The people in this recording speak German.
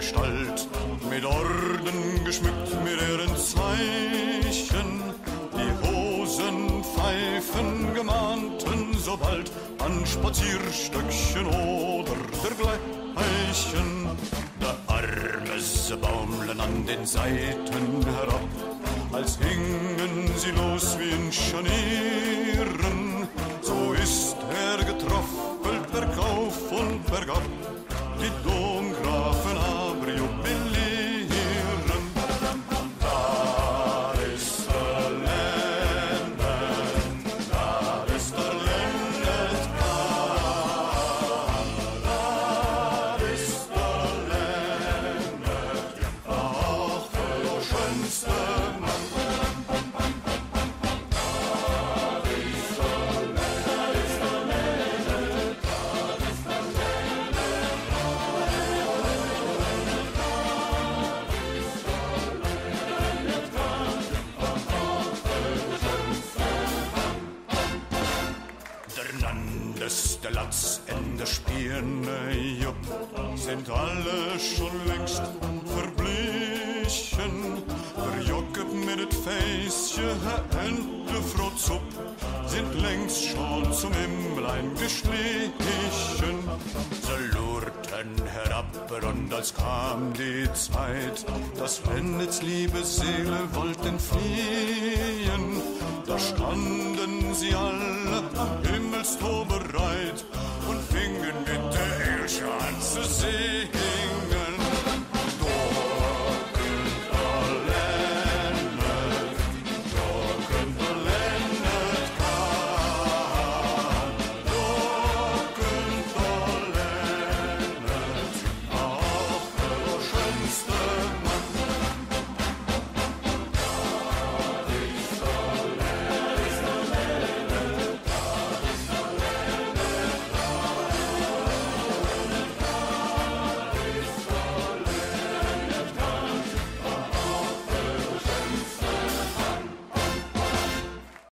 Gestalt, mit Orden geschmückt, mit ihren Zeichen, die Hosenpfeifen gemahnten sobald an Spazierstöckchen oder dergleichen. Der arme Bäumlein an den Seiten herab, als hingen sie los wie in Scharnieren. So ist er getroffelt, verkauf und vergab, die Domgrafen aber jubilieren. Da ist der Ländetkarl, da ist der Ländetkarl, auch der schönste Mann. Der Latz, Ende, Spirne, Jupp, sind alle schon längst verblichen. Der Jockeb mit dem Fäßchen, Ende, Frau Zupp, sind längst schon zum Himmlein geschlichen. Sie lurten herab und als kam die Zeit, dass Lennets liebe Seele wollten fliehen. Da standen sie alle am Himmelstor bereit und fingen mit der Ehrschanze See.